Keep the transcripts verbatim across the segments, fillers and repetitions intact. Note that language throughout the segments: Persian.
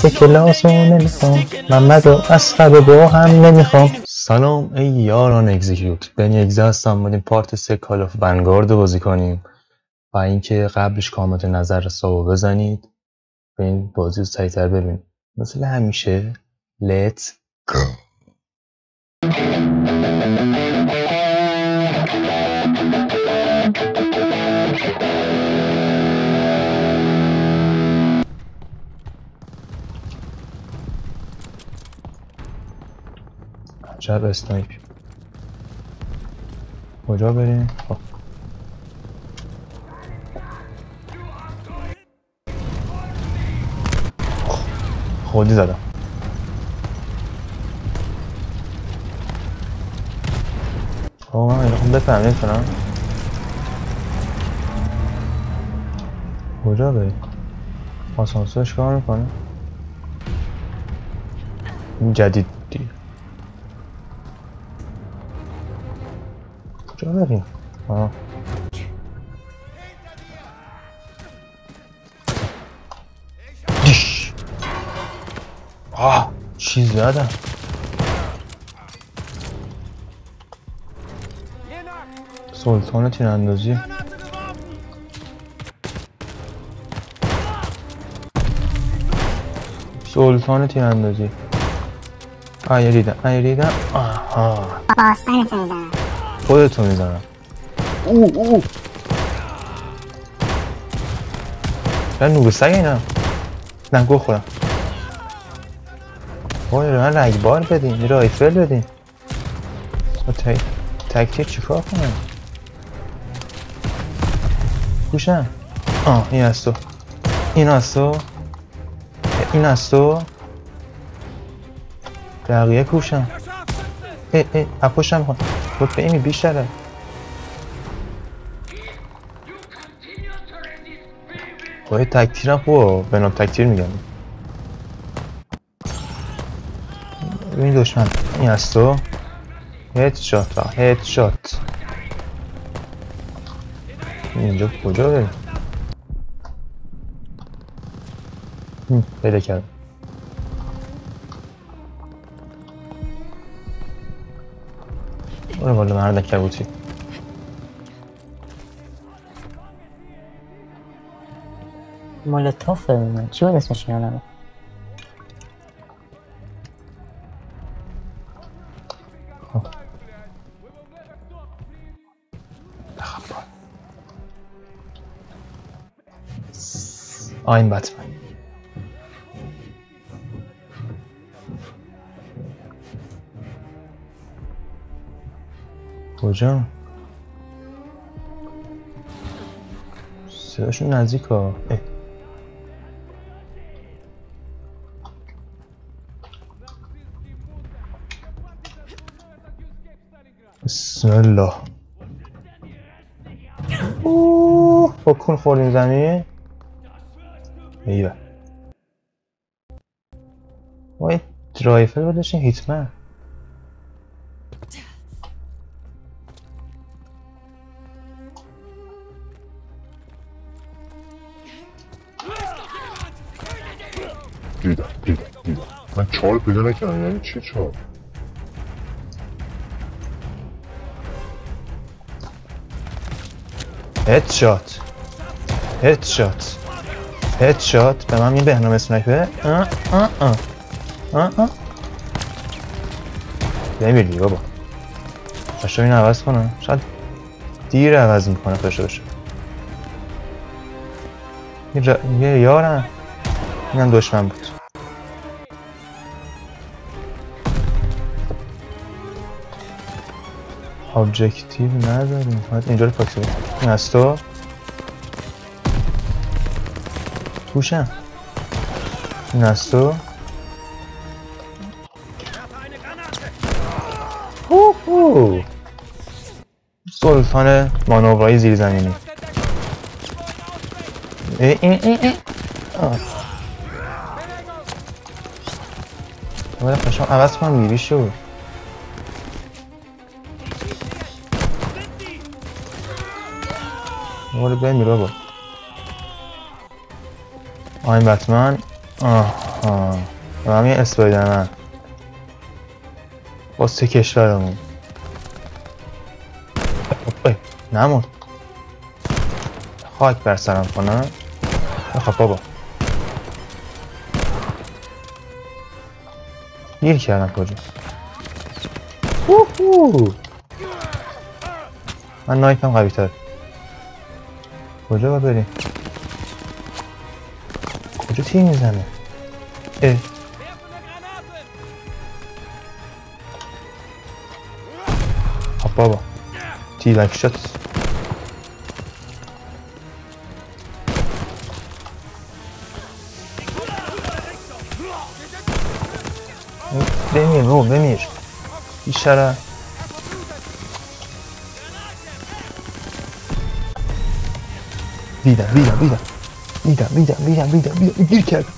سه کلاس رو نمیخوام، محمد رو از با هم نمیخوام. سلام ای یاران اگزیکیوت، بنی اگزه هستم. بودیم پارت سه کال آف ونگارد رو بازی کنیم و اینکه قبلش کامنت نظر حسابو بزنید به این بازی رو سریع‌تر ببینید. مثل همیشه Let's go. عجب اسنایپ. کجا بریم؟ خب خودی زدم. آه من اینو بفهم نمیتونم. کجا بریم؟ آسانسورش کار میکنه؟ این جدید دیگه. کجا بریم؟ آه آه چی زدم؟ سلطان تیراندازی. سلطان تیراندازی. آیا دیدم آیا دیدم آها باستانتو میزنم، خودتو میزنم. او او من نوبه سگه اینم. نه گل خورم. وای را رگبار بدیم، رایفل بدیم. تک تکتیر چیکار کنم؟ گوشم. آه این از تو، این از تو، این از تو. دقیقه گوشم. ای ای اپوشم کن. بود به ایمی بیشتره. وای تکتیرم خوب. به نام تکتیر میگم. این دشمن، این از تو. هد شات را هد شات. اینجا کجا بریم؟ پیدا کردم. برو بالا مرد کبوتی. مولوتوف من چی بود اسمش یادمه؟ I'm Batman. کجا؟ صداشون نزدیک ها. بسم الله. اوه با کون خوردیم زمین. ایوه وای رایفل برداشتن هیتمن. دیدم دیدم دیدم من چهار پیدا نکردم. یعنی چی چهار؟ هدشات هدشات هدشات. به من می بهنام اسنایپر. آه آه آه آه آه نمیری بابا. باشا این عوض کنم، شاید دیر عوض میکنه. خوش باشه یه را... یارم. اینم دشمن بود. آبجکتیو نداریم. اینجا رو پاکسی بکنم. این از تو گوشم. این از تو. اوه سلطان مانورای زیر زمینی. ای ای ای ای باید پشم عوض کنم گیری شد. باید باید میرا با آیم بتمن. آه ها و همین اسپایدرمن باز سه کشورمون نمون خاک بر سرم کنم آخه بابا گیر کردم کجا اوهو من نایفم قوی تر کجا باید بریم کجا تیر میزنه اه آخه بابا تی لایک شات بمیر رو بمیر بیچاره بیدم بیدم بیدم بیدم بیدم بیدم بیدم بیدم گیر کردم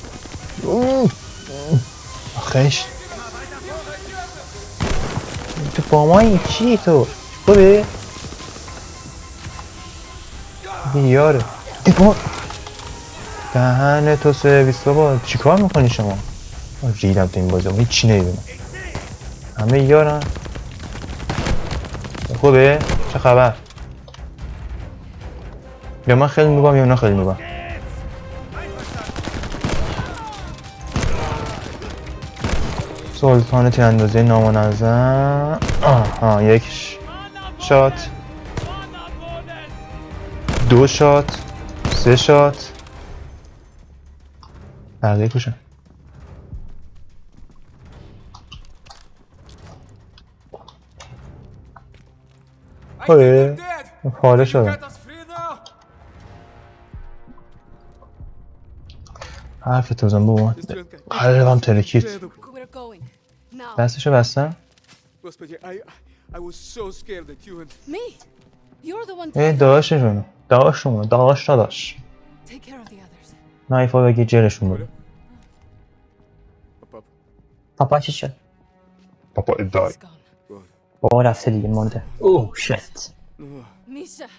آخش تو با مایی چی تو خوبه بیاره دیگه دهن تو سرویس بابا چیکار میکنی شما ریدم تو این بازی هم هیچی نمیدونم همه یارم خوبه؟ چه خبر؟ یا من خیلی نوبم یا اونا خیلی نوبم سلطان تیراندازی نامنظم آها یک شات دو شات سه شات بقیه کشم آره پاره شدم حرف تو زن بابا قلبم ترکید دستشو بستم ای داداش شما داداش شما داداش داداش نایف ها بگیر جلشون بود پاپا چی شد؟ پاپا ادعای بابا رفته دیگه مانده اوه شت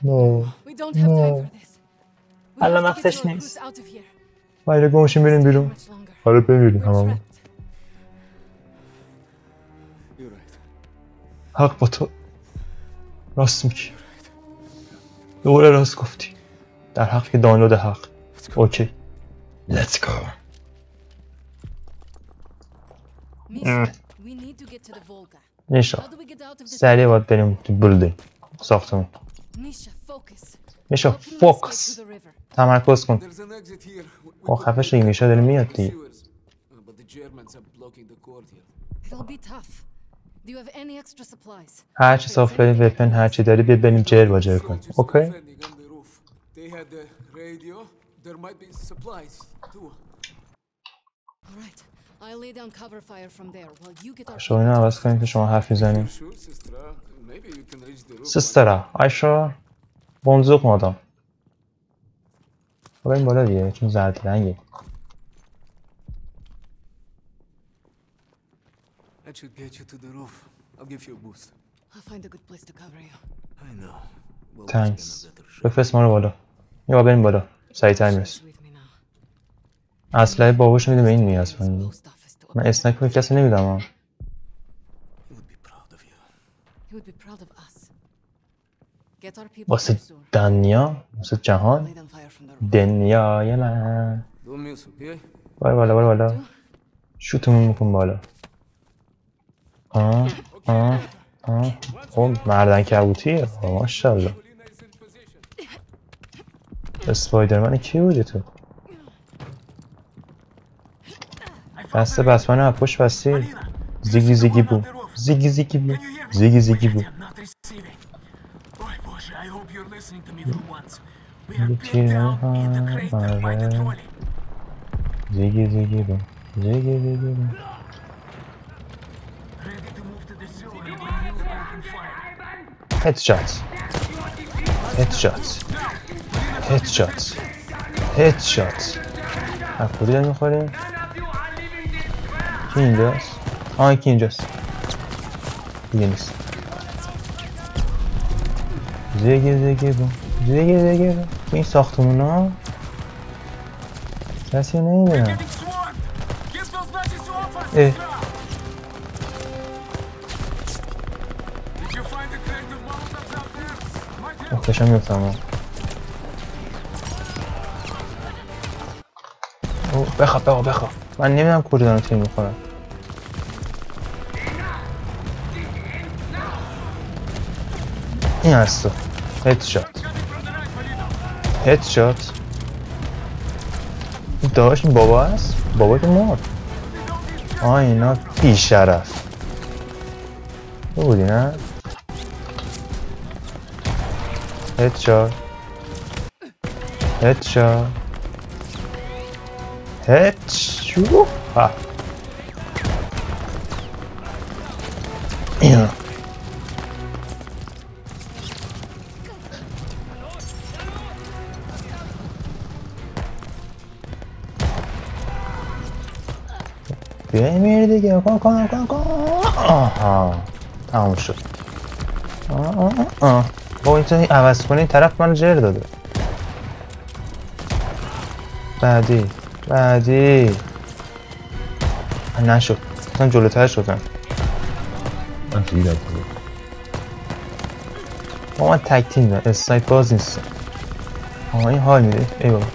نو نو الان وقتش نیست باید گمشیم بریم بیرون آره بمیریم هممون حق با تو راست میگی دوباره راست گفتی در حق که دانلود حق اوکی لیتس گو نیشا سریع باید بریم تو بلده ساختمون نیشا فوکس تمرکز کن با خفه شدیم نیشا داره میاد دیگه هرچی صاف بریم ویپن هرچی داری بیا بریم جر با جر کن اوکی؟ شما اینو عوض کنید که شما حرف میزنید سسترا آیشا بونزوک مادام حالا این بالا دیگه چون زرد رنگه تانکس بفرست ما رو بالا یا بریم بالا سریع‌تر میرسیم اسلحه باباش میده به این نیاز من من اسنایپ به کسی نمیدم واسه دنیا واسه جهان دنیا یا من باره بالا باره بالا شوتمون میکن بالا آه آه آه خب مردن کبوتیه ماشاءالله اسپایدرمن کی بودی تو دست بسمن رو پشت بستی زیگی زیگی بو زیگی زیگی بو زیگی زیگی بو زیگی زیگی بو زیگی زیگی بو هدشات هدشات هدشات هدشات از کجا میخوریم کی اینجاست؟ آه یکی اینجاست دیگه نیست زیگه زیگه بو زیگه زیگه بو تو این ساختمون ها کسی نمیدونم Eh. Muhteşem yoksa ama. بخواب بخواب بخواب من نمیدونم کجا دارم تیر میخورم این هست هدشات هدشات داشت بابا هست بابا که مرد آه اینا بیشرف بودی نه هدشات هدشات Headshot. Ah. Yeah. Demir diyor. Kon kon kon kon. Aha. Tamam şu. Aa aa. Bu insanı avaz konun taraf bana cer dedi. Badi. بعدی نشد اصلا جلوتر شدن من توی دارم با من تک تیم دارم اسنایپ باز نیستم آه این حال میده ای بابا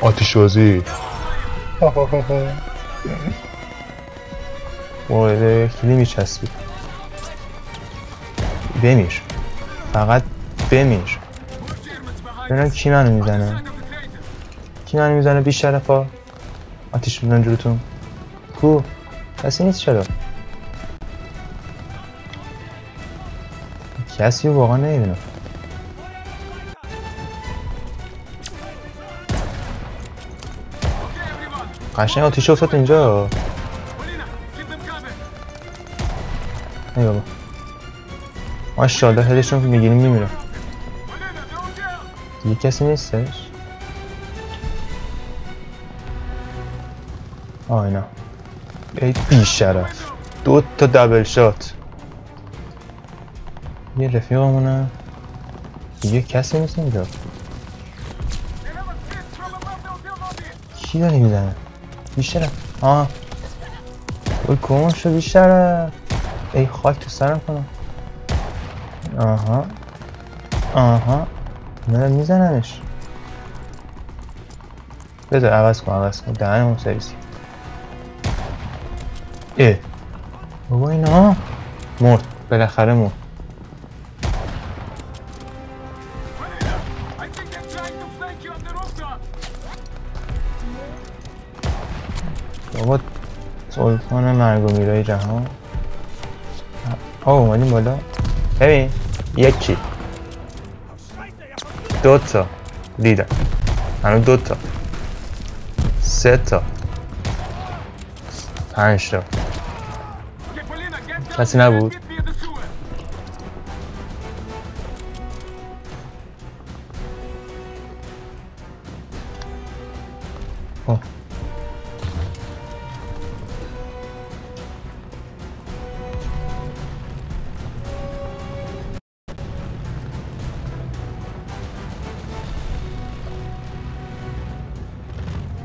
آتیش بازی مورد کلی میچسبید بمیر فقط بمیر ببینم کی منو میزنه کی منو میزنه بی شرفا آتیش میزنم جلوتون کو کسی نیست چرا کسی واقعا نمیبینم قشنگ آتیش افتاد اینجا ای بابا ماشاءالله هرشون میگیریم میمیرم دیگه کسی نیستش آه اینا ای بیشرف دو تا دبل شات یه رفیقمونه دیگه کسی نیست اینجا کی داری میزنه بیشرف آه بول کن شو بیشرف ای خاک تو سرم کنم آها آها من میزنمش بذار عوض کن عوض کن دهنمون سرویس ای بابا اینا مرد بالاخره مرد بابا سلطان مرگ و میرای جهان آه اومدیم بالا ببین یکی دو تا دیدم الان دو تا سه تا پنج تا کسی نبود آه.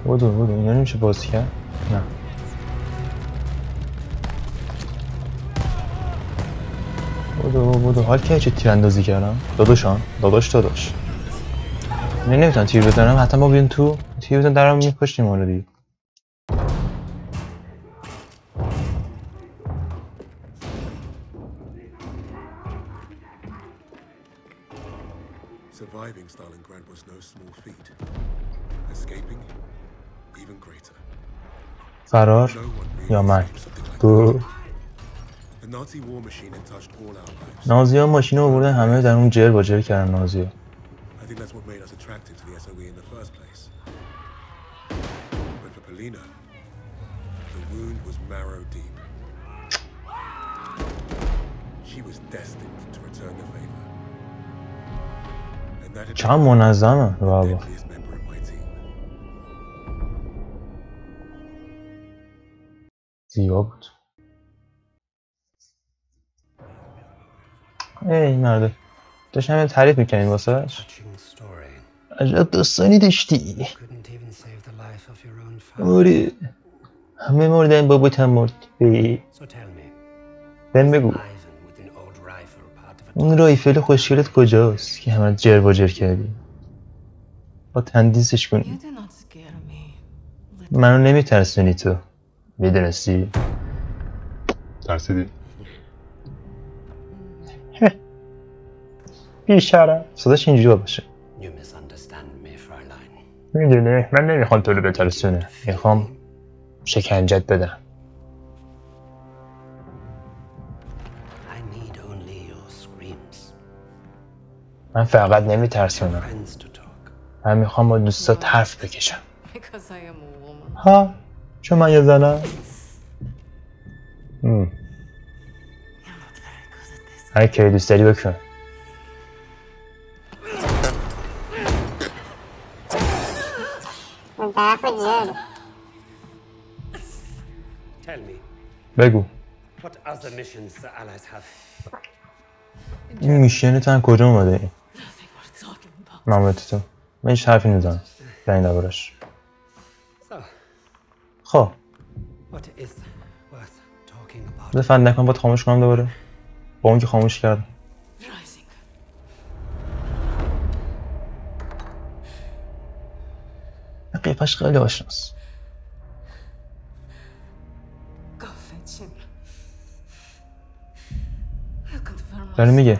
بودو بودو اینا نمیشه باز کرد؟ نه بودو بودو حال که چه تیراندازی کردم؟ داداشان داداش داداش من نمیتونم تیر بزنم حتی ما بیان تو تیر بزن درم میکشتیم حالا دیگه فرار یا مرگ دو نازی ها ماشین رو بردن همه در اون جر با جر کردن نازی ها چند منظمه بابا زیبا بود ای مرده داشتم تعریف میکنیم واسه اش رقصانیدشتی موری همه مردن بابا هم مرد بی بهم بگو اون رایفل خوشگلت کجاست که همه جر و جر کردی با تندیسش کنی منو نمیترسونی تو میدونستی ترسیدی بیشاره صداش اینجوری باشه میدونه من نمیخوام تو رو بترسونه میخوام شکنجت بدم من فقط نمیترسونم من میخوام با دوستات حرف بکشم ها چون من یه زنم هر که دوست داری بکن بگو این میشینه تا هم کجا اومده این؟ ممنونتتون من هیچ حرفی نزنم در این دبارش خب بفند نکنم باید خاموش کنم دوباره با اون که خاموش کردم قیفش خیلی آشناست داره میگه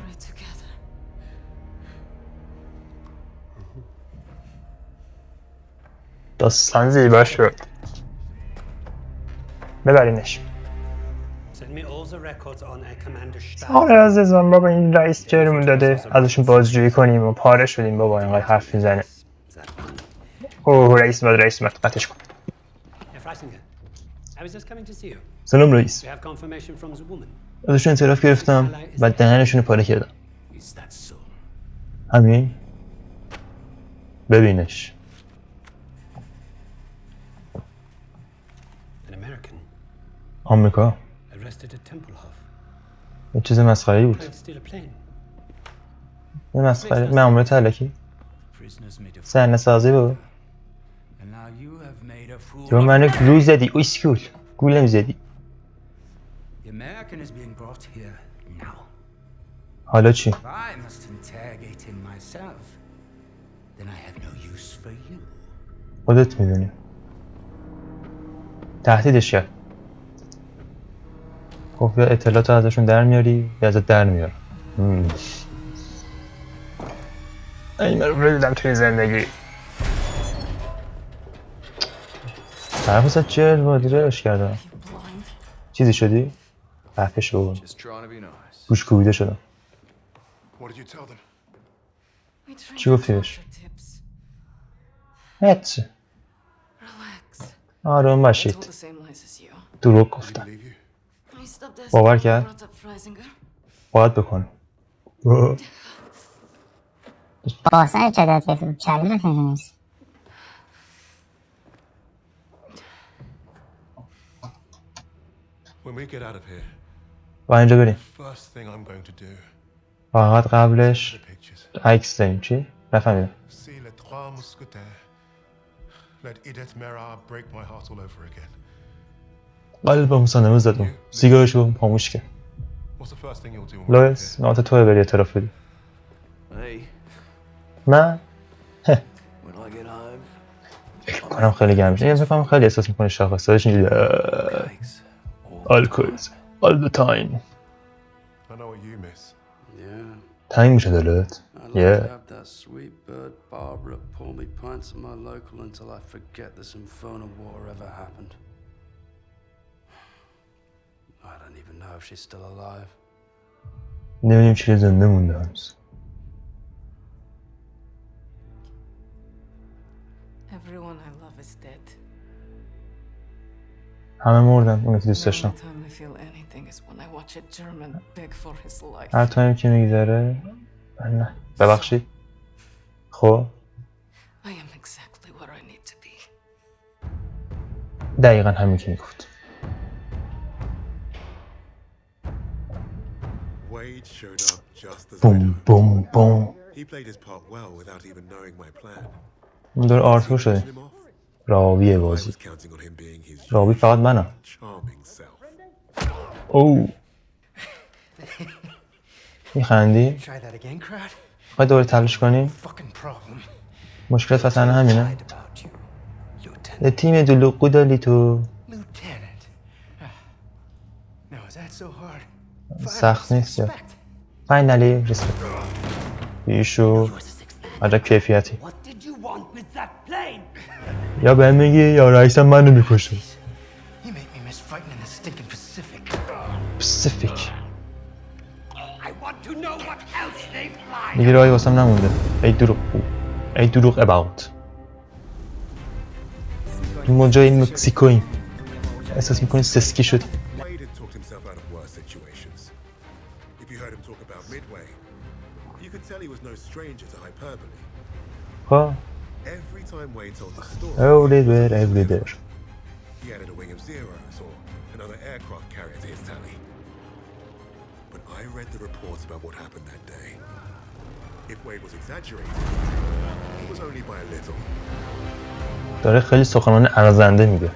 داستان زیبا شد ببرینش آره عزیزم بابا این رئیس جرمون داده ازشون بازجویی کنیم و پاره شدیم بابا اینقدر حرف میزنه اوه رئیس باید رئیس باید قطعش کن سلام رئیس ازشون اعتراف گرفتم و دهنشون پاره کردم همین ببینش آمریکا یه چیز مسخره‌ای بود یه مسخره مأموریت هلاکی صحنه سازی بود تو منو گول زدی اسکول گولم زدی حالا چی؟ خودت میدونی تهدیدش کرد گفت یا اطلاعات ازشون در میاری یا ازت در میارم این من رو بدیدم توی زندگی طرف چهل بادی روش کردم چیزی شدی؟ حرفش رو بگم گوش کوبیده شدم چی گفتی بهش؟ هیچ آروم باشید دروغ گفتم باور کرد؟ باید بکنم باسه چقدر گفتم کلمه نیست و اینجا بریم فقط قبلش عکس داریم چی؟ نفهمیدم قلبم صدمه زدم سیگارش رو خاموش کرد لوئیس نوبت توئه بری اعتراف بدی من فکر کنم خیلی گرم میشه فکر کنم خیلی احساس میکنه شاخصه‌هاش اینجوری Alcohols, all the time. I know what you miss. Yeah. Time we should alert. Yeah. I have that sweet bird Barbara pour me pints at my local until I forget this infernal war ever happened. I don't even know if she's still alive. Ne bileyim she's in the moonlight. Everyone I love is dead. همه مردن اونو که دوست داشتم هر تایم که میگذره نه ببخشید خب دقیقا همین که میگفت بوم بوم بوم He played his part well without even knowing my plan. Dur artık şey. Ravi'ye vazgeç. Ravi fakat bana. Oh. میخندی؟ باید دوباره تلاش کنیم؟ مشکل فصلانه همینه. تیم دلوقو داری تو. سخت نیست یا. فاینالی ریسپکت. بیشو. عجب کیفیتی. یا بهم میگی یا رئیسم منو میکشه. پسیفیک. دیگه راهی واسم نمونده. ای دروغگو. ای دروغ اباوت. ما جای مکزیکوییم. احساس میکنی سسکی شد. خب. Every bit, every bit. He added a wing of zeros or another aircraft carrier to his tally. But I read the reports about what happened that day. If Wade was exaggerating, it was only by a little. داره خیلی سخنان ارزنده میگه.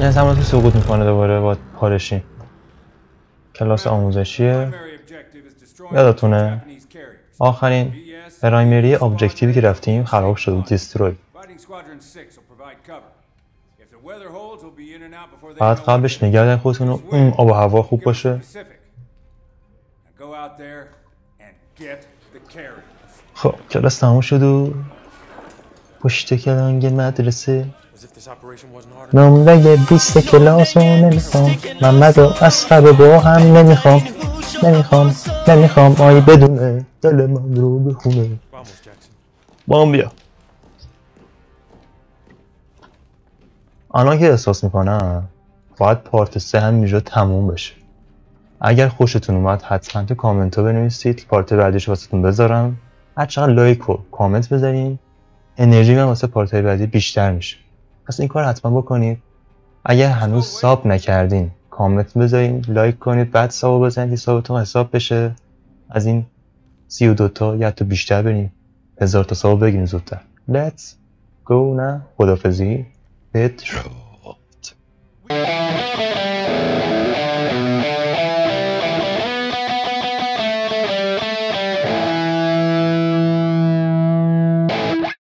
یعنی سمرا تو سقوط میکنه دوباره با پارشین. کلاس آموزشیه یادتونه آخرین پرایمری ابجکتیوی که رفتیم خراب شده دیستروی بعد قبلش نگردن خودتون رو اون آب و هوا خوب باشه خب کلاس تموم شد و پشت کلنگ مدرسه نمره بیست کلاس رو نمیخوام محمد و اصحاب با هم نمیخوام نمیخوام نمیخوام آی بدونه دل من رو بخونه با هم بیا آنها که احساس میکنم باید پارت سه هم اینجا تموم بشه اگر خوشتون اومد حتما تو کامنت ها بنویسید که پارت بعدیش واسهتون بذارم هر چقدر لایک و کامنت بذارین انرژی من واسه پارت بعدی بیشتر میشه پس این کار حتما بکنید اگر هنوز ساب نکردین کامنت بذارین لایک کنید بعد ساب بزنید حسابتون حساب بشه از این سی و دو تا یا حتی بیشتر بریم هزار تا ساب بگیریم زودتر Let's go نه خدافظی Petrov